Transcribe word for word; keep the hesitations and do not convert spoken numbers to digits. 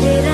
did